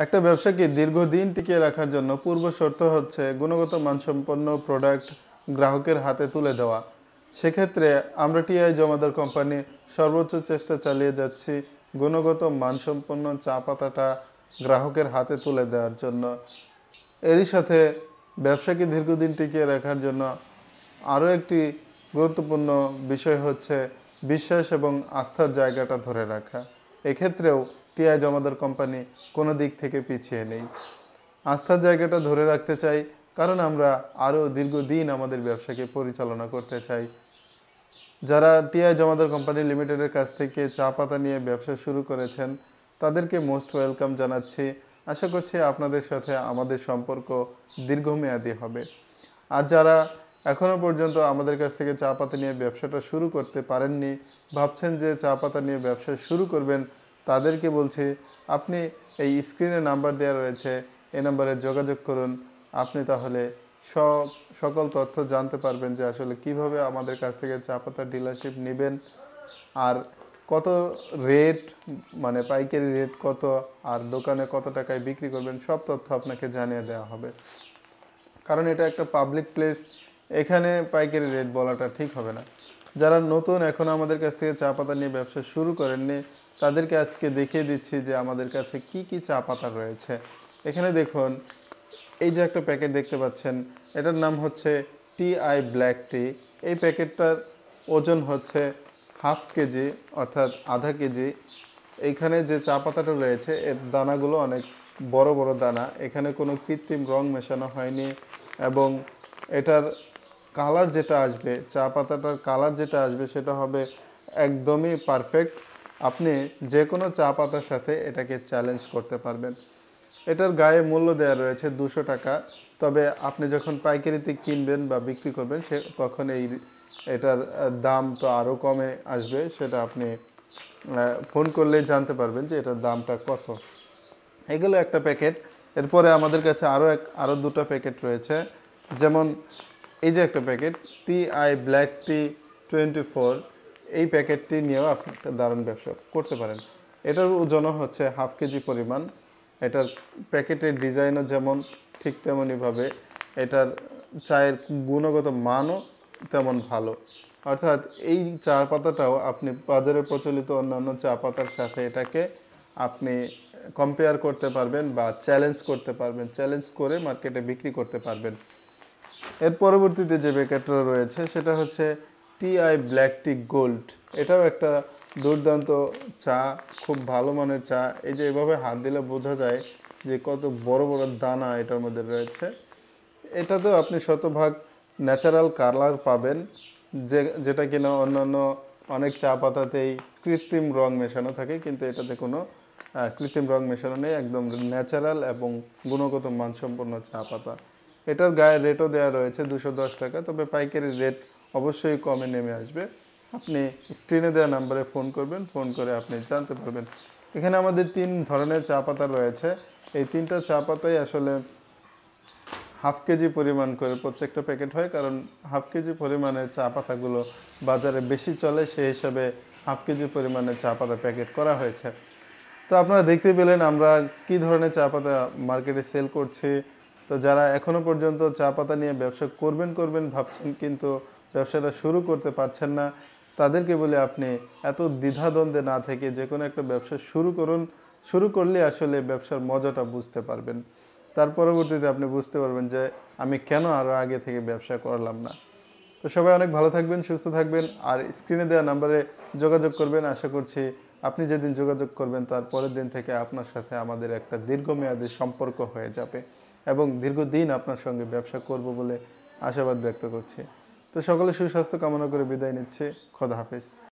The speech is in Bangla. एक व्यवसा की दीर्घदिन टिकिए रखार जन्य पूर्व शर्त होच्छे गुणगत मानसम्पन्न प्रोडक्ट ग्राहकेर हाथे तुले देवा। से क्षेत्रे आमरा टीआई जमादार कोम्पानी सर्वोच्च चेष्टा चालिये जाच्छी गुणगत मानसम्पन्न चा पाताटा ग्राहकेर हाथे तुले देवार जन्य। एरी साथे व्यवसा की दीर्घदिन टिकिए रखार जन्य आरो एकटी गुरुत्वपूर्ण विषय होच्छे विश्वास एवं आस्थार जायगाटा धरे रखा। एई क्षेत्रेओ टीआई जमादार कोम्पानी कोनो दिक थेके पिछिए नेই। आस्थार जायगाटा धरे राखते चाই कारण आमरा आरो दीर्घदिन आमादेर व्यवसाके परिचालना करते चाই। যারা टीआई जमादार कोम्पानी लिमिटेडेर काछ थेके चा पाता निয়ে ব্যবসা শুরু করেছেন তাদেরকে मोस्ट ওয়েলকাম জানাচ্ছি। আশা করছি আপনাদের সাথে আমাদের সম্পর্ক দীর্ঘমেয়াদী হবে। আর যারা এখনো পর্যন্ত আমাদের কাছ থেকে চা পাতা নিয়ে ব্যবসাটা শুরু করতে পারেননি ভাবছেন যে চা পাতা নিয়ে ব্যবসা শুরু করবেন তাদেরকে বলছি আপনি এই স্ক্রিনে নাম্বার দেয়া রয়েছে এই নম্বরে যোগাযোগ করুন। আপনি তাহলে সকল তথ্য জানতে পারবেন যে আসলে কিভাবে আমাদের কাছ থেকে চা পাতা ডিলারশিপ নেবেন আর কত রেট মানে পাইকারি রেট কত আর দোকানে কত টাকায় বিক্রি করবেন সব তথ্য আপনাকে জানিয়ে দেওয়া হবে। কারণ এটা একটা পাবলিক প্লেস এখানে পাইকারি রেট বলাটা ঠিক হবে না। যারা নতুন এখন আমাদের কাছ থেকে চা পাতা নিয়ে ব্যবসা শুরু করেননি তাদেরকে আজকে দেখিয়ে দিচ্ছি যে আমাদের কাছে কি কি চা পাতা রয়েছে। এখানে দেখুন এই যে একটা প্যাকেট দেখতে পাচ্ছেন এটার নাম হচ্ছে টিআই ব্ল্যাক টি। এই প্যাকেটটার ওজন হচ্ছে হাফ কেজি অর্থাৎ আধা কেজি। এইখানে যে চা পাতাটা রয়েছে এর দানাগুলো অনেক বড় বড় দানা, এখানে কোনো কৃত্রিম রং মেশানো হয়নি এবং এটার কালার যেটা আসবে চা পাতাটার কালার যেটা আসবে সেটা হবে একদমই পারফেক্ট। আপনি যে কোনো চা পাতার সাথে এটাকে চ্যালেঞ্জ করতে পারবেন। এটার গায়ে মূল্য দেয়া রয়েছে 200 টাকা। তবে আপনি যখন পাইকারিতে কিনবেন বা বিক্রি করবেন সে তখন এটার দাম তো আরও কমে আসবে। সেটা আপনি ফোন করলে জানতে পারবেন যে এটার দামটা কত। এগুলো একটা প্যাকেট। এরপরে আমাদের কাছে আরও দুটো প্যাকেট রয়েছে। যেমন এই যে একটা প্যাকেট টিআই ব্ল্যাক টি 24 এই প্যাকেটটি নিয়েও আপনি একটা দারুণ ব্যবসা করতে পারেন। এটার ওজন হচ্ছে হাফ কেজি পরিমাণ। এটার প্যাকেটের ডিজাইনও যেমন ঠিক তেমনইভাবে এটার চায়ের গুণগত মানও তেমন ভালো। অর্থাৎ এই চা পাতাটাও আপনি বাজারে প্রচলিত অন্যান্য চা পাতার সাথে এটাকে আপনি কম্পেয়ার করতে পারবেন বা চ্যালেঞ্জ করতে পারবেন, চ্যালেঞ্জ করে মার্কেটে বিক্রি করতে পারবেন। এর পরবর্তীতে যে প্যাকেটটা রয়েছে সেটা হচ্ছে টিআই ব্ল্যাক টি গোল্ড। এটাও একটা দুর্দান্ত চা, খুব ভালো মানের চা। এই যে এভাবে হাত দিলে বোঝা যায় যে কত বড় বড় দানা এটার মধ্যে রয়েছে। এটাতেও আপনি শতভাগ ন্যাচারাল কালার পাবেন, যেটা কিনা অন্যান্য অনেক চা পাতাতেই কৃত্রিম রং মেশানো থাকে কিন্তু এটাতে কোনো কৃত্রিম রং মেশানো নেই, একদম ন্যাচারাল এবং গুণগত মানসম্পন্ন চা পাতা। এটার গায়ে রেটও দেওয়া রয়েছে 210 টাকা। তবে পাইকারি রেট অবশ্যই কমে নেমে আসবে। আপনি স্ক্রিনে দেওয়া নাম্বারে ফোন করবেন, ফোন করে আপনি জানতে পারবেন। এখানে আমাদের 3 ধরনের চা পাতা রয়েছে। এই 3টা চা পাতাই আসলে হাফ কেজি পরিমাণ করে প্রত্যেকটা প্যাকেট হয়, কারণ হাফ কেজি পরিমাণে চা পাতাগুলো বাজারে বেশি চলে, সেই হিসাবে হাফ কেজি পরিমাণে চা পাতা প্যাকেট করা হয়েছে। তো আপনারা দেখতে পেলেন আমরা কি ধরনের চা পাতা মার্কেটে সেল করছি। তো যারা এখনো পর্যন্ত চা পাতা নিয়ে ব্যবসা করবেন ভাবছেন কিন্তু ব্যবসাটা শুরু করতে পারছেন না তাদেরকে বলে আপনি এত দ্বিধাদ্বন্দ্বে না থেকে যে কোনো একটা ব্যবসা শুরু করুন। শুরু করলে আসলে ব্যবসার মজাটা বুঝতে পারবেন। তার পরবর্তীতে আপনি বুঝতে পারবেন যে আমি কেন আরও আগে থেকে ব্যবসা করলাম না। তো সবাই অনেক ভালো থাকবেন, সুস্থ থাকবেন আর স্ক্রিনে দেওয়া নাম্বারে যোগাযোগ করবেন। আশা করছি আপনি যেদিন যোগাযোগ করবেন তার পরের দিন থেকে আপনার সাথে আমাদের একটা দীর্ঘমেয়াদী সম্পর্ক হয়ে যাবে এবং দীর্ঘদিন আপনার সঙ্গে ব্যবসা করব বলে আশাবাদ ব্যক্ত করছি। তো সকলে সুস্বাস্থ্য কামনা করে বিদায় নিচ্ছে। খোদা হাফেজ।